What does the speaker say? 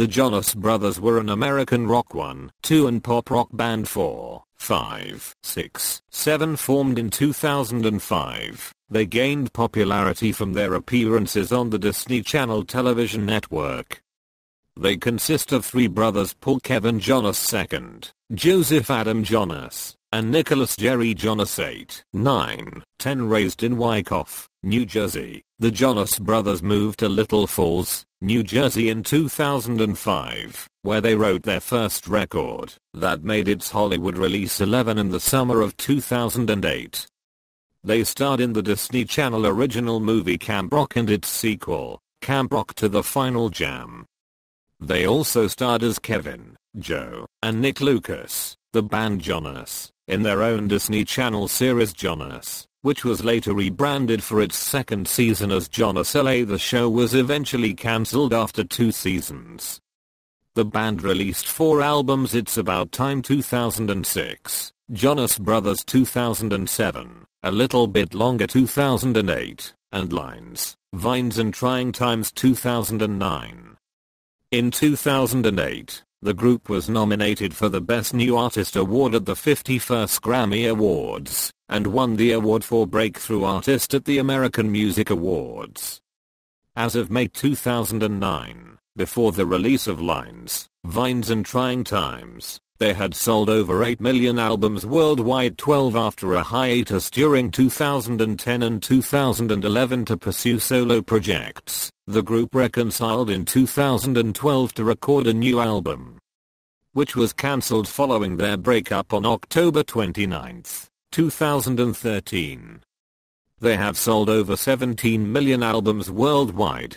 The Jonas Brothers were an American rock 1, 2 and pop rock band 4, 5, 6, 7 formed in 2005. They gained popularity from their appearances on the Disney Channel television network. They consist of three brothers: Paul Kevin Jonas II, Joseph Adam Jonas, and Nicholas Jerry Jonas 8, 9, 10. Raised in Wyckoff, New Jersey, the Jonas Brothers moved to Little Falls, New Jersey in 2005, where they wrote their first record, that made its Hollywood release 11 in the summer of 2008. They starred in the Disney Channel original movie Camp Rock and its sequel, Camp Rock 2: The Final Jam. They also starred as Kevin, Joe, and Nick Lucas, the band Jonas, in their own Disney Channel series Jonas, which was later rebranded for its second season as Jonas L.A. The show was eventually cancelled after 2 seasons. The band released 4 albums: It's About Time 2006, Jonas Brothers 2007, A Little Bit Longer 2008, and Lines, Vines and Trying Times 2009. In 2008, the group was nominated for the Best New Artist Award at the 51st Grammy Awards, and won the award for Breakthrough Artist at the American Music Awards. As of May 2009, before the release of Lines, Vines and Trying Times, they had sold over 8 million albums worldwide, 12 after a hiatus during 2010 and 2011 to pursue solo projects. The group reconciled in 2012 to record a new album, which was cancelled following their breakup on October 29, 2013. They have sold over 17 million albums worldwide,